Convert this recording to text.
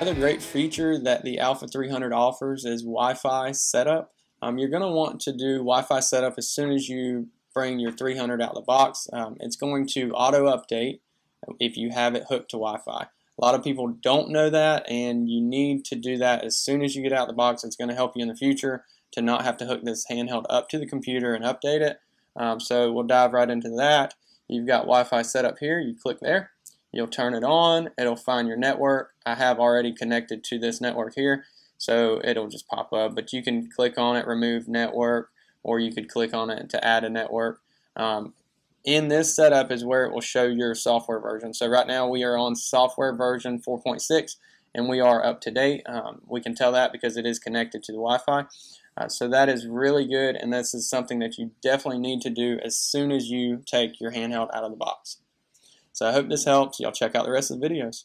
Another great feature that the Alpha 300 offers is Wi-Fi setup. You're going to want to do Wi-Fi setup as soon as you bring your 300 out of the box. It's going to auto update if you have it hooked to Wi-Fi. A lot of people don't know that, and you need to do that as soon as you get out of the box. It's going to help you in the future to not have to hook this handheld up to the computer and update it. So we'll dive right into that. You've got Wi-Fi set up here. You click there. You'll turn it on. It'll find your network. I have already connected to this network here, so it'll just pop up. But you can click on it, remove network, or you could click on it to add a network. In this setup is where it will show your software version. So right now we are on software version 4.6, and we are up to date. We can tell that because it is connected to the Wi-Fi. So that is really good, and this is something that you definitely need to do as soon as you take your handheld out of the box. So I hope this helps. Y'all check out the rest of the videos.